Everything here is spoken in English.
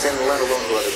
10, let alone 11.